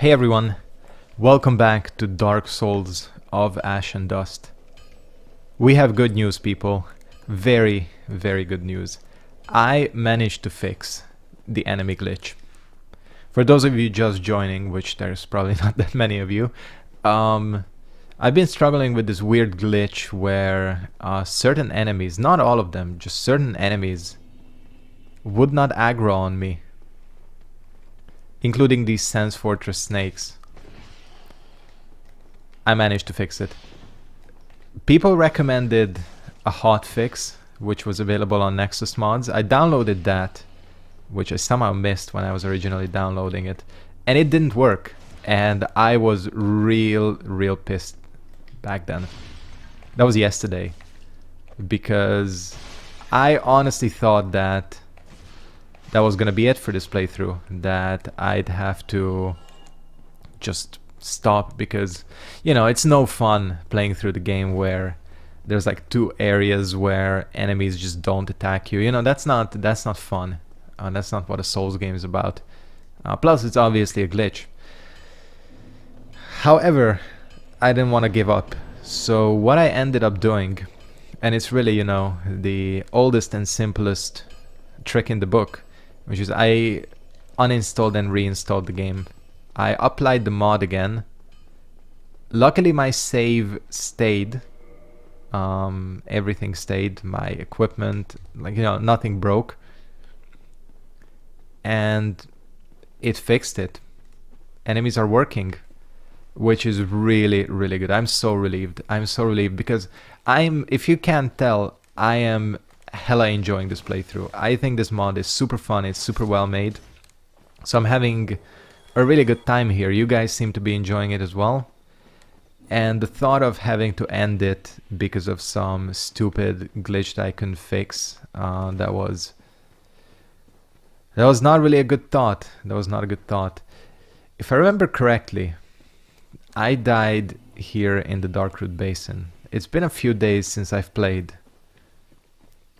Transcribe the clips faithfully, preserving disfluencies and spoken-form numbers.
Hey everyone, welcome back to Dark Souls of Ash and Dust. We have good news, people. Very, very good news. I managed to fix the enemy glitch. For those of you just joining, which there's probably not that many of you, um, I've been struggling with this weird glitch where uh, certain enemies, not all of them, just certain enemies would not aggro on me, including these Sen's Fortress snakes. I managed to fix it. People recommended a hotfix, which was available on Nexus Mods. I downloaded that, which I somehow missed when I was originally downloading it, and it didn't work. And I was real, real pissed back then. That was yesterday, because I honestly thought that that was gonna be it for this playthrough, that I'd have to just stop because, you know, it's no fun playing through the game where there's like two areas where enemies just don't attack you. You know, that's not that's not fun. Uh, that's not what a Souls game is about. Uh, plus, it's obviously a glitch. However, I didn't want to give up. So what I ended up doing, and it's really, you know, the oldest and simplest trick in the book, which is I uninstalled and reinstalled the game. I applied the mod again. Luckily my save stayed. Um, everything stayed. My equipment, like, you know, nothing broke. And it fixed it. Enemies are working, which is really, really good. I'm so relieved. I'm so relieved because I'm, if you can't tell, I am hella enjoying this playthrough. I think this mod is super fun, it's super well made. So I'm having a really good time here. You guys seem to be enjoying it as well. And the thought of having to end it because of some stupid glitch that I couldn't fix, uh, that was... That was not really a good thought. That was not a good thought. If I remember correctly, I died here in the Darkroot Basin. It's been a few days since I've played.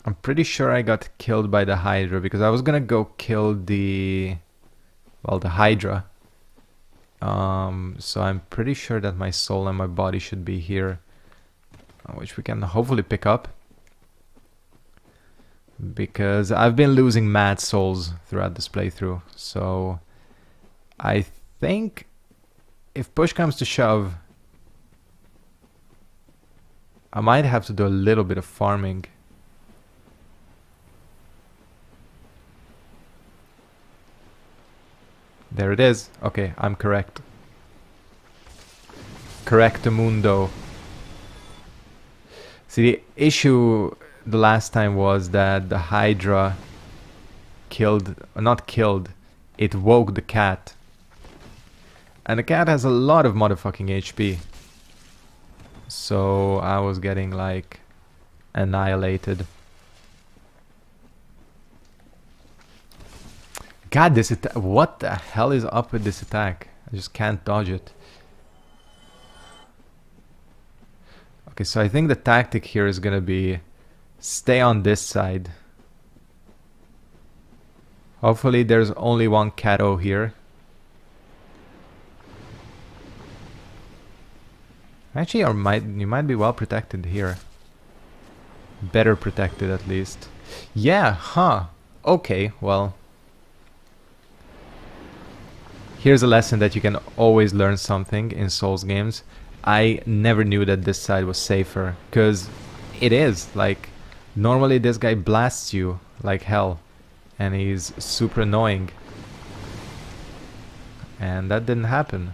I'm pretty sure I got killed by the Hydra because I was gonna go kill the... well, the Hydra. Um, so I'm pretty sure that my soul and my body should be here, which we can hopefully pick up, because I've been losing mad souls throughout this playthrough. So I think if push comes to shove, I might have to do a little bit of farming. There it is. Okay, I'm correct. Correctamundo. See, the issue the last time was that the Hydra killed, not killed, it woke the cat. And the cat has a lot of motherfucking H P. So I was getting like annihilated. God, this attack. What the hell is up with this attack? I just can't dodge it. Okay, so I think the tactic here is gonna be stay on this side. Hopefully there's only one cat-o here. Actually, or might, you might be well protected here. Better protected at least. Yeah, huh. Okay, well... Here's a lesson that you can always learn something in Souls games. I never knew that this side was safer, because it is. Like, normally this guy blasts you like hell, and he's super annoying. And that didn't happen.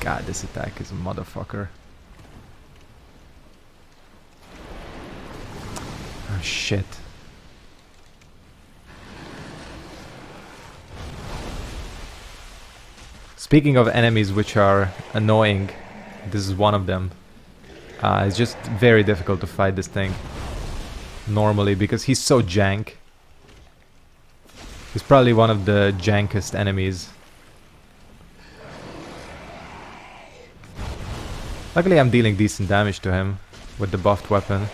God, this attack is a motherfucker. Oh, shit. Speaking of enemies which are annoying, this is one of them. Uh, it's just very difficult to fight this thing normally because he's so jank. He's probably one of the jankest enemies. Luckily I'm dealing decent damage to him with the buffed weapon.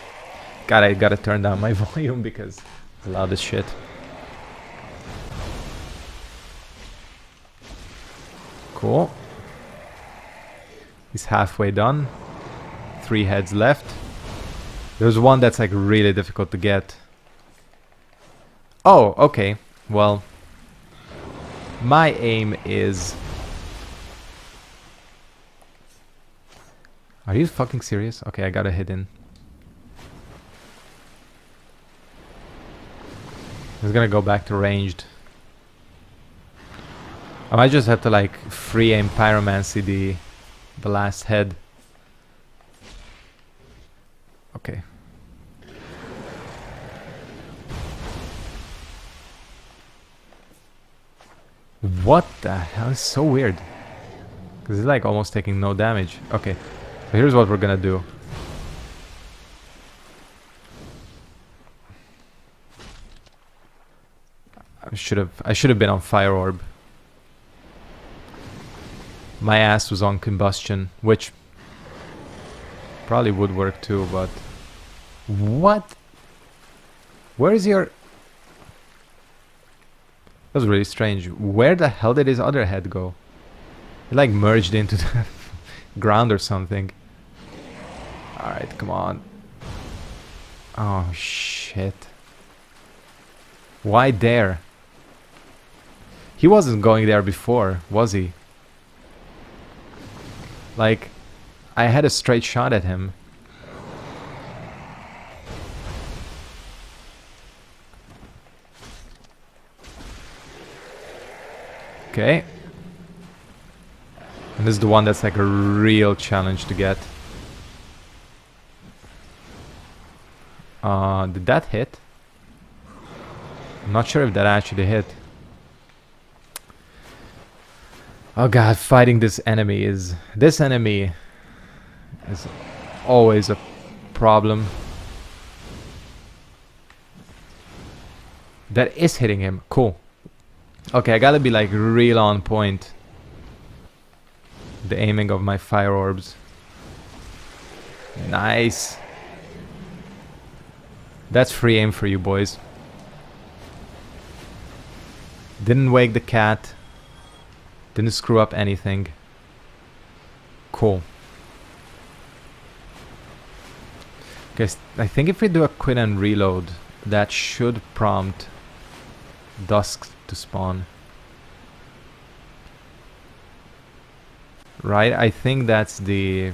God, I gotta turn down my volume because it's loud as shit. Cool. He's halfway done. Three heads left. There's one that's like really difficult to get. Oh, okay. Well, my aim is... Are you fucking serious? Okay, I gotta hit in. I'm gonna go back to ranged. I might just have to like free aim pyromancy the the last head. Okay. What the hell? It's so weird. Cause it's like almost taking no damage. Okay. So here's what we're gonna do. I should have I should have been on Fire Orb. My ass was on Combustion, which probably would work too, but what? Where is your... That was really strange. Where the hell did his other head go? It like merged into the ground or something. Alright, come on. Oh, shit. Why there? He wasn't going there before, was he? Like, I had a straight shot at him. Okay. And this is the one that's like a real challenge to get. Uh, did that hit? I'm not sure if that actually hit. Oh god, fighting this enemy is... This enemy is always a problem. That is hitting him. Cool. Okay, I gotta be like real on point. The aiming of my fire orbs. Nice. That's free aim for you boys. Didn't wake the cat. Didn't screw up anything. Cool. Okay, I think if we do a quit and reload, that should prompt Dusk to spawn. Right? I think that's the...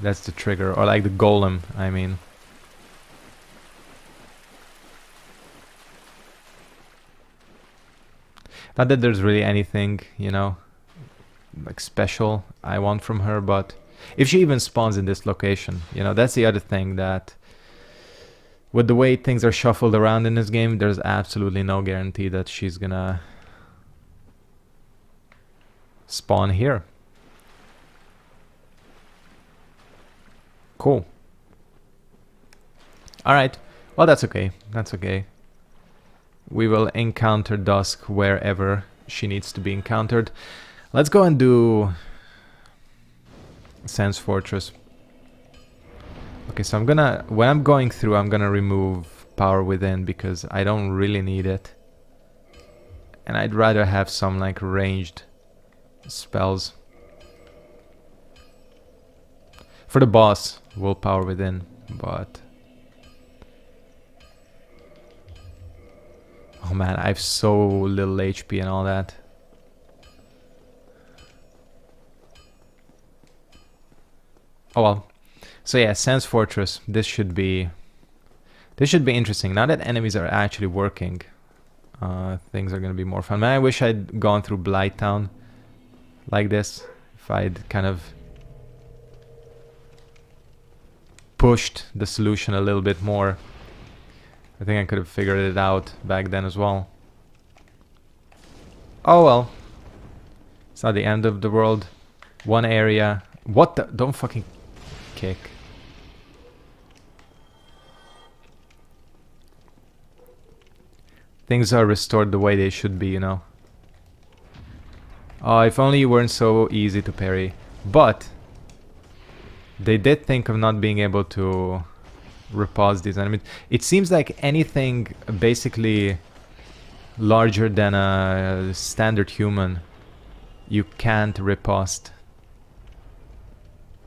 That's the trigger, or like the golem, I mean. Not that there's really anything, you know, like special I want from her, but if she even spawns in this location, you know, that's the other thing that with the way things are shuffled around in this game, there's absolutely no guarantee that she's gonna spawn here. Cool. Alright, well that's okay, that's okay. We will encounter Dusk wherever she needs to be encountered. Let's go and do Sen's Fortress. Okay, so I'm gonna... When I'm going through, I'm gonna remove Power Within because I don't really need it. And I'd rather have some, like, ranged spells. For the boss, we'll Power Within, but... Oh man, I have so little H P and all that. Oh well. So yeah, Sen's Fortress. This should be... This should be interesting. Now that enemies are actually working, uh, things are gonna be more fun. Man, I wish I'd gone through Blighttown like this. If I'd kind of... pushed the solution a little bit more. I think I could have figured it out back then as well. Oh well. It's not the end of the world. One area. What the? Don't fucking kick. Things are restored the way they should be, you know. Oh, if only you weren't so easy to parry. But they did think of not being able to repulse these enemies. It seems like anything basically larger than a standard human you can't riposte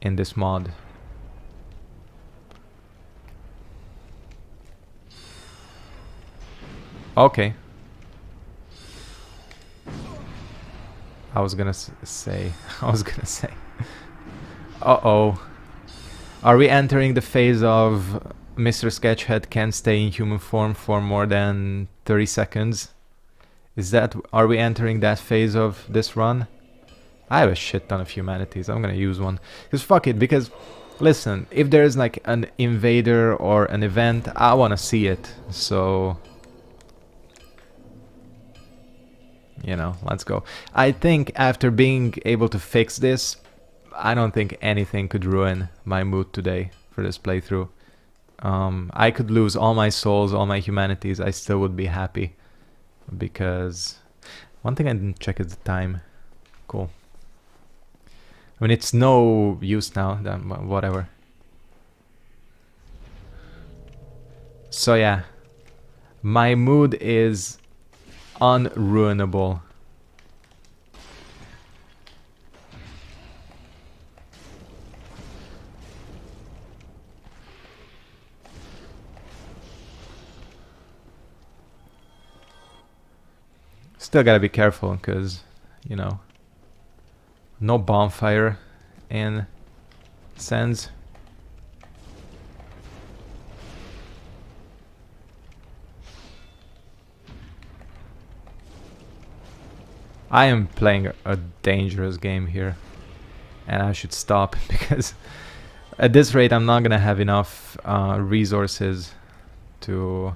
in this mod. Okay. I was gonna say, I was gonna say. Uh-oh. Are we entering the phase of Mister Sketchhead can stay in human form for more than thirty seconds? Is that, are we entering that phase of this run? I have a shit ton of humanities, I'm gonna use one. Because fuck it, because, listen, if there's like an invader or an event, I wanna see it, so... You know, let's go. I think after being able to fix this, I don't think anything could ruin my mood today for this playthrough. Um, I could lose all my souls, all my humanities, I still would be happy. Because... One thing I didn't check is the time. Cool. I mean, it's no use now, then whatever. So yeah. My mood is... unruinable. Still gotta be careful, because, you know, no bonfire in Sen's. I am playing a dangerous game here, and I should stop, because at this rate I'm not gonna have enough uh, resources to...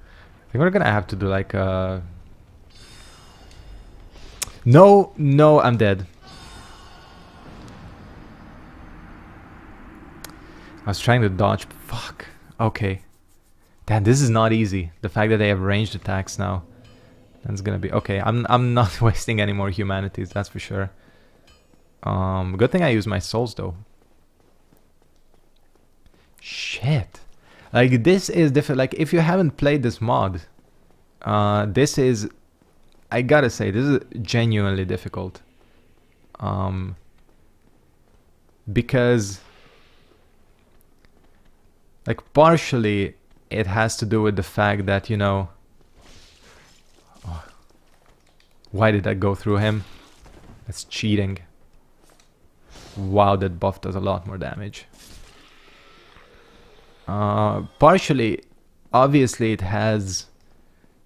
I think we're gonna have to do like a... No, no, I'm dead. I was trying to dodge, but fuck, okay. Damn, this is not easy, the fact that they have ranged attacks now. That's gonna be okay. I'm I'm not wasting any more humanities, that's for sure. Um, good thing I use my souls though. Shit, like this is different. Like if you haven't played this mod, uh, this is, I gotta say, this is genuinely difficult. Um, because like partially it has to do with the fact that, you know. Why did that go through him? That's cheating. Wow, that buff does a lot more damage. Uh, partially, obviously it has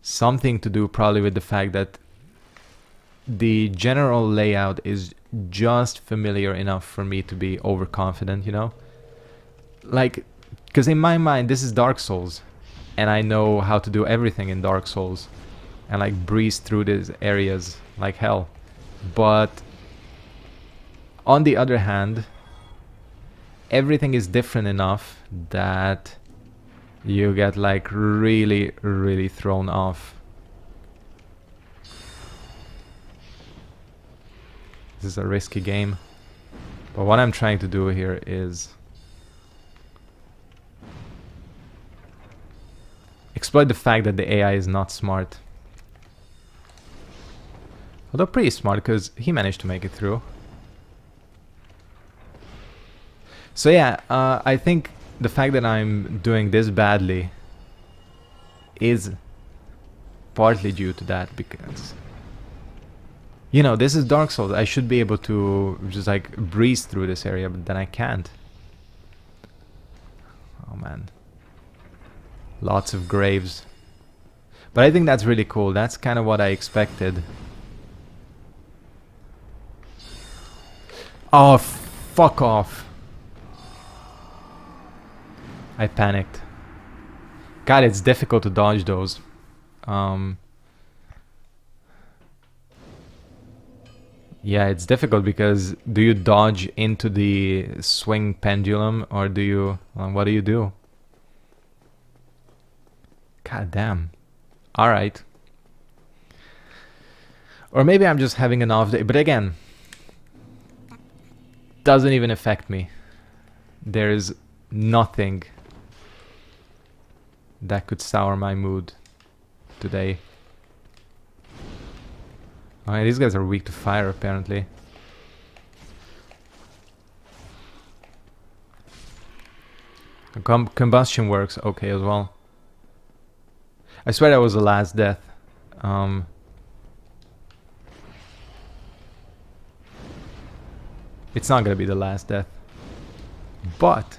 something to do probably with the fact that the general layout is just familiar enough for me to be overconfident, you know? Like, because in my mind this is Dark Souls, and I know how to do everything in Dark Souls. And like breeze through these areas like hell. But on the other hand, everything is different enough that you get like really, really thrown off. This is a risky game. But what I'm trying to do here is exploit the fact that the A I is not smart. Although pretty smart, because he managed to make it through. So yeah, uh, I think the fact that I'm doing this badly is partly due to that, because... You know, this is Dark Souls, I should be able to just like breeze through this area, but then I can't. Oh man. Lots of graves. But I think that's really cool, that's kind of what I expected. Oh, fuck off. I panicked. God, it's difficult to dodge those. Um, yeah, it's difficult because do you dodge into the swing pendulum or do you... Well, what do you do? God damn. Alright. Or maybe I'm just having an off day, but again... Doesn't even affect me. There is nothing that could sour my mood today. Oh yeah, these guys are weak to fire apparently. Com combustion works okay as well. I swear that was the last death. Um, it's not gonna be the last death. But...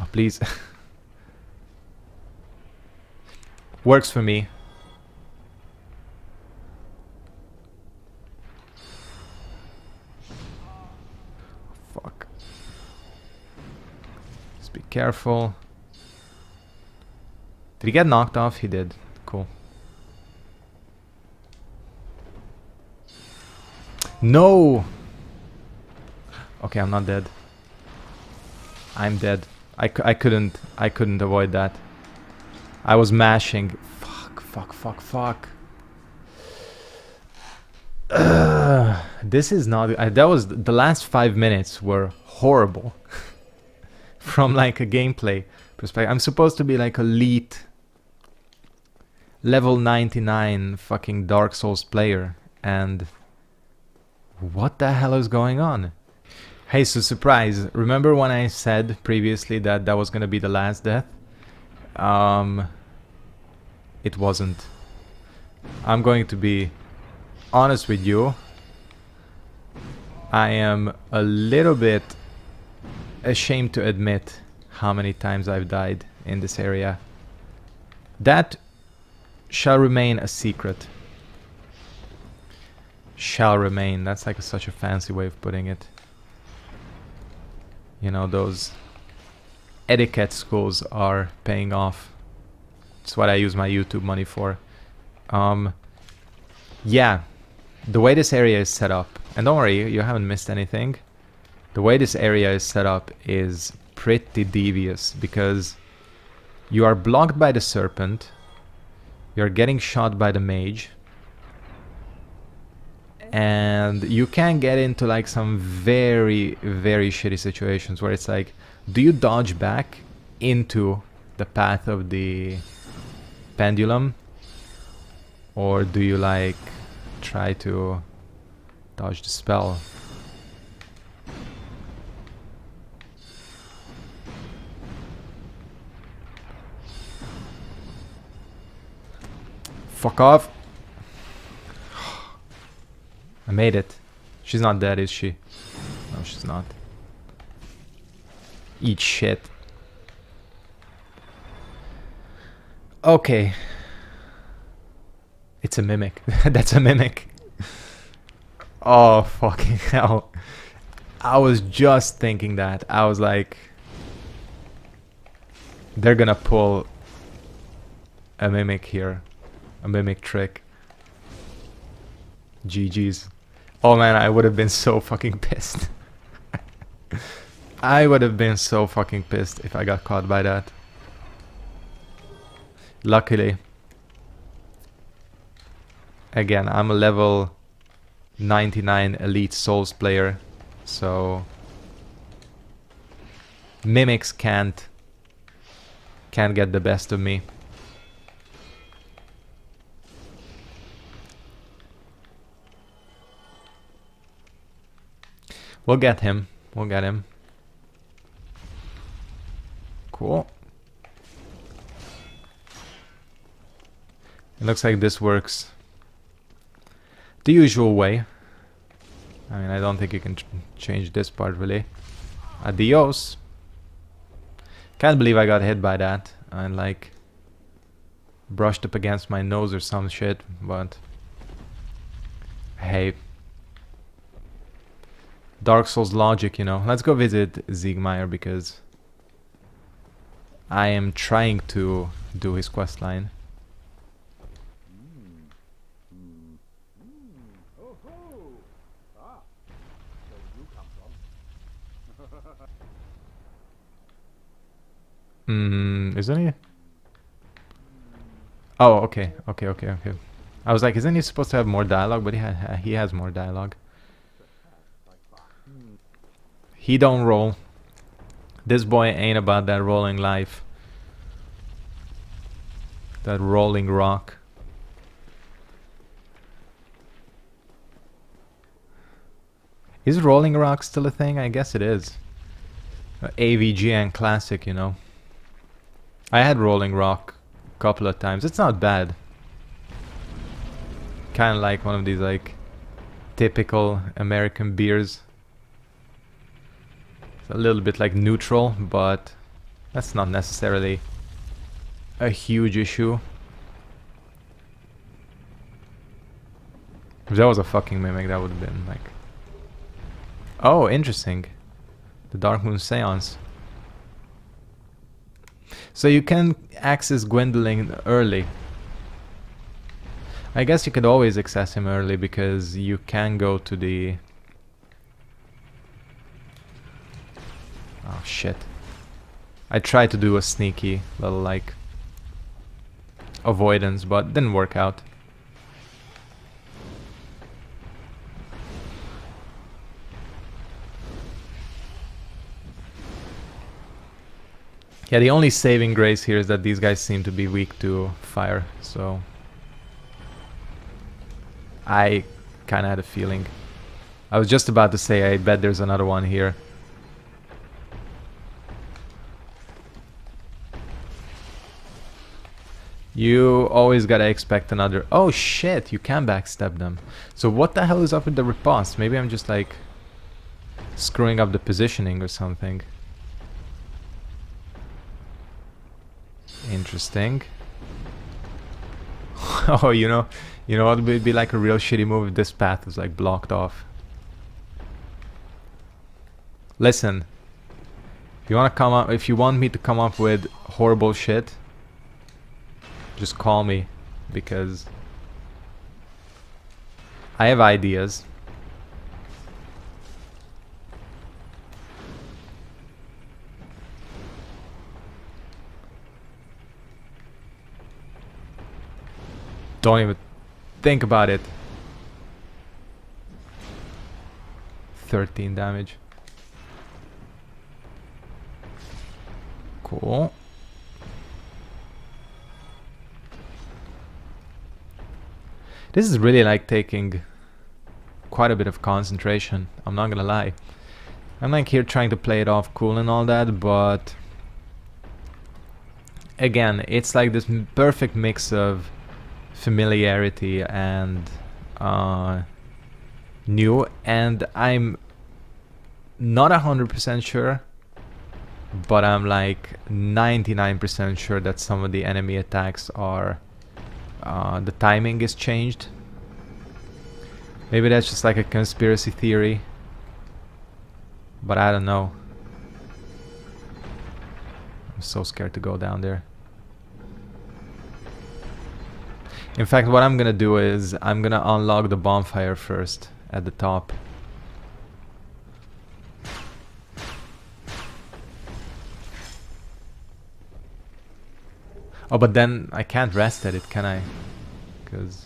Oh, please. Works for me. Fuck. Just be careful. Did he get knocked off? He did. Cool. No! Okay, I'm not dead. I'm dead. I, c I couldn't... I couldn't avoid that. I was mashing. Fuck, fuck, fuck, fuck. Uh, this is not... I, that was... The last five minutes were horrible. From like a gameplay perspective. I'm supposed to be like elite... level ninety-nine fucking Dark Souls player. And... what the hell is going on? Hey, so surprise. Remember when I said previously that that was gonna be the last death? Um, it wasn't. I'm going to be honest with you. I am a little bit ashamed to admit how many times I've died in this area. That shall remain a secret. Shall remain. That's like a, such a fancy way of putting it. You know, those etiquette schools are paying off. It's what I use my YouTube money for. Um, yeah, the way this area is set up, and don't worry, you haven't missed anything. The way this area is set up is pretty devious because you are blocked by the serpent, you're getting shot by the mage, and you can get into like some very, very shitty situations where it's like, do you dodge back into the path of the pendulum? Or do you like try to dodge the spell? Fuck off! I made it. She's not dead, is she? No, she's not. Eat shit. Okay. It's a mimic. That's a mimic. Oh, fucking hell. I was just thinking that. I was like... they're gonna pull a mimic here. A mimic trick. G G's. Oh man, I would have been so fucking pissed. I would have been so fucking pissed if I got caught by that. Luckily. Again, I'm a level ninety-nine elite souls player, so mimics can't can't get the best of me. We'll get him. We'll get him. Cool. It looks like this works the usual way. I mean, I don't think you can ch change this part really. Adios. Can't believe I got hit by that and like brushed up against my nose or some shit, but hey. Dark Souls logic, you know. Let's go visit Siegmeier because I am trying to do his quest line. Mm, isn't he? Oh, okay, okay, okay, okay. I was like, isn't he supposed to have more dialogue? But he ha he has more dialogue. He don't roll. This boy ain't about that rolling life. That rolling rock. Is Rolling Rock still a thing? I guess it is. A V G N classic, you know. I had Rolling Rock a couple of times. It's not bad. Kind of like one of these like typical American beers. It's a little bit like neutral, but that's not necessarily a huge issue. If that was a fucking mimic, that would have been like... Oh, interesting. The Darkmoon Seance. So you can access Gwendolyn early. I guess you could always access him early because you can go to the... Oh shit. I tried to do a sneaky little like avoidance, but didn't work out. Yeah, the only saving grace here is that these guys seem to be weak to fire, so I kinda had a feeling. I was just about to say I bet there's another one here. You always gotta expect another... Oh shit, you can backstab them. So what the hell is up with the riposte? Maybe I'm just like... screwing up the positioning or something. Interesting. Oh, you know... You know what would be like a real shitty move if this path is like blocked off. Listen. If you wanna come up... If you want me to come up with horrible shit... Just call me, because I have ideas. Don't even think about it. thirteen damage. Cool. This is really like taking quite a bit of concentration, I'm not gonna lie. I'm like here trying to play it off cool and all that, but... Again, it's like this perfect mix of familiarity and uh, new, and I'm not one hundred percent sure, but I'm like ninety-nine percent sure that some of the enemy attacks are... Uh, the timing is changed. Maybe that's just like a conspiracy theory, but I don't know. I'm so scared to go down there. In fact, what I'm gonna do is I'm gonna unlock the bonfire first at the top. Oh, but then I can't rest at it, can I? Because...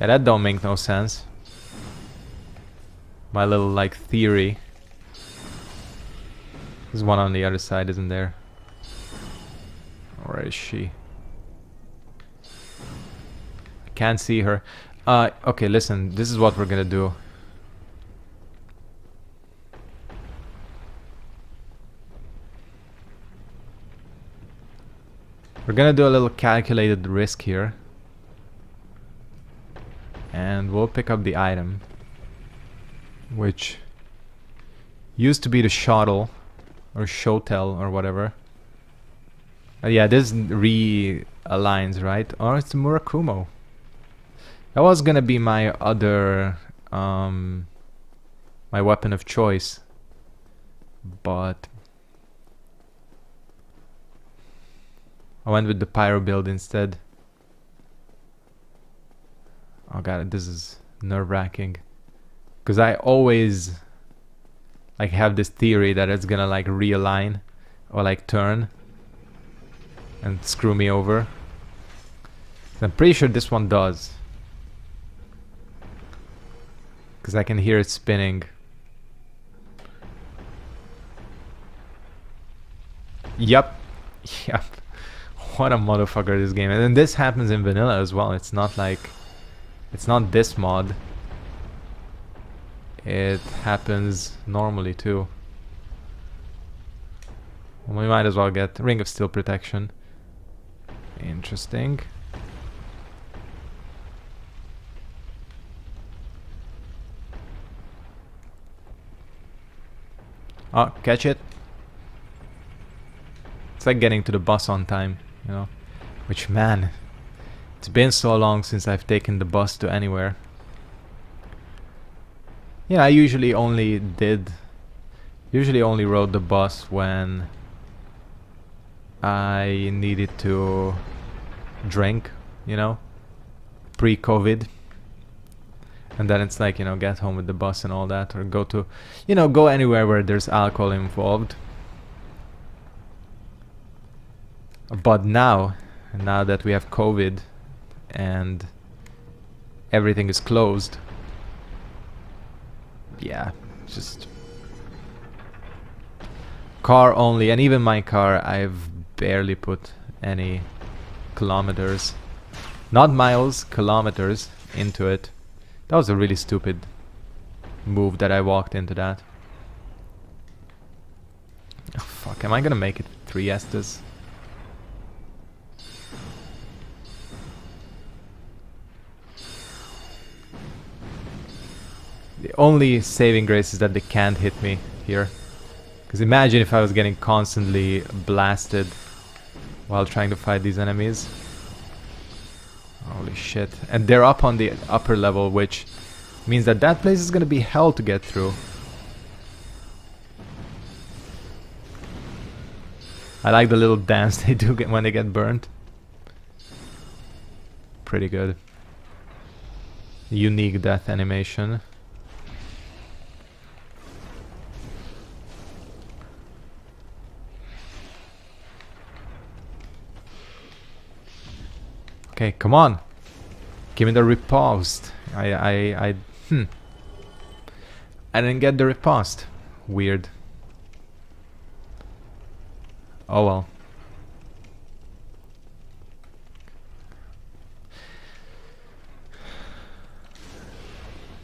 Yeah, that don't make no sense. My little, like, theory. There's one on the other side, isn't there? Where is she? I can't see her. Uh, okay, listen, this is what we're gonna do. We're gonna do a little calculated risk here, and we'll pick up the item, which used to be the shuttle or shotel or whatever. Uh, yeah, this realigns, right? Or it's the Murakumo. That was gonna be my other, um, my weapon of choice, but. I went with the pyro build instead. Oh god, this is nerve-wracking. Because I always like have this theory that it's gonna like realign or like turn and screw me over. I'm pretty sure this one does. Because I can hear it spinning. Yep. Yep. What a motherfucker this game. And then this happens in vanilla as well. It's not like... It's not this mod. it happens normally too. We might as well get Ring of Steel protection. Interesting. Oh, catch it. It's like getting to the bus on time, you know. Which, man, it's been so long since I've taken the bus to anywhere. Yeah, I usually only did... Usually only rode the bus when I needed to drink, you know, pre-COVID. And then it's like, you know, get home with the bus and all that, or go to, you know, go anywhere where there's alcohol involved. But now, now that we have COVID and everything is closed, yeah, just car only. And even my car, I've barely put any kilometers, not miles, kilometers into it. That was a really stupid move that I walked into that. Oh, fuck, am I gonna make it with three Estes? The only saving grace is that they can't hit me here. Because imagine if I was getting constantly blasted while trying to fight these enemies. Holy shit. And they're up on the upper level, which means that that place is going to be hell to get through. I like the little dance they do get when they get burnt. Pretty good. Unique death animation. Okay, come on. Give me the riposte. I, I, I, hmm. I didn't get the riposte. Weird. Oh well.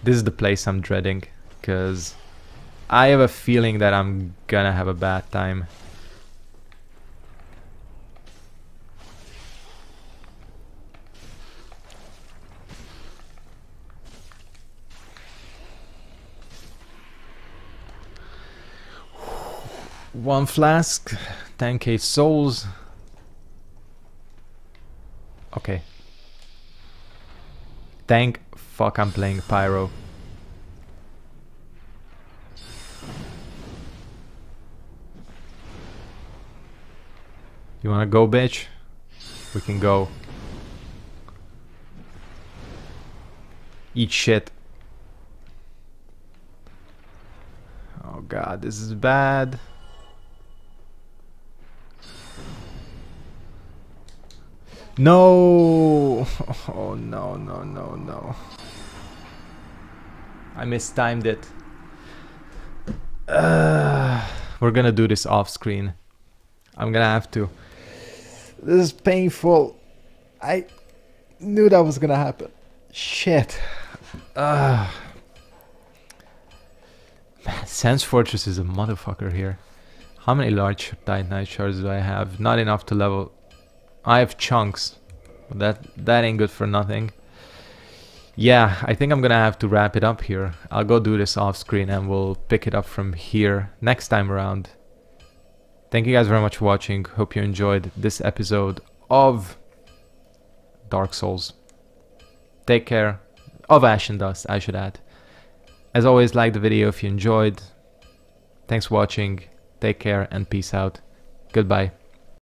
This is the place I'm dreading, because I have a feeling that I'm gonna have a bad time. One flask, ten K souls. Okay. Thank fuck I'm playing Pyro. You wanna go, bitch? We can go. Eat shit. Oh god, this is bad. No! Oh no, no, no, no. I mistimed it. Uh, we're gonna do this off screen. I'm gonna have to. This is painful. I knew that was gonna happen. Shit. Uh. Man, Sen's Fortress is a motherfucker here. How many large Titanite shards do I have? Not enough to level... I have chunks, but that, that ain't good for nothing. Yeah, I think I'm gonna have to wrap it up here. I'll go do this off screen and we'll pick it up from here next time around. Thank you guys very much for watching. Hope you enjoyed this episode of Dark Souls. Take care. Of Ash and Dust, I should add. As always, like the video if you enjoyed. Thanks for watching. Take care and peace out. Goodbye.